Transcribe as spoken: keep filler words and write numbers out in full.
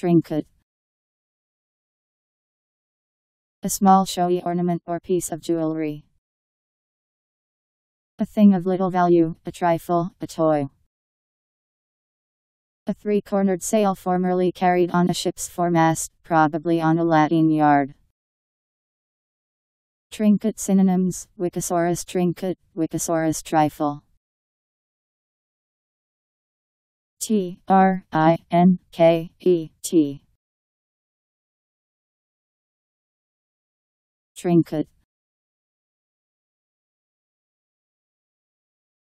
Trinket. A small showy ornament or piece of jewelry. A thing of little value, a trifle, a toy. A three-cornered sail formerly carried on a ship's foremast, probably on a lateen yard. Trinket synonyms: Wikisaurus trinket, Wikisaurus trifle. T R I N K E T. Trinket.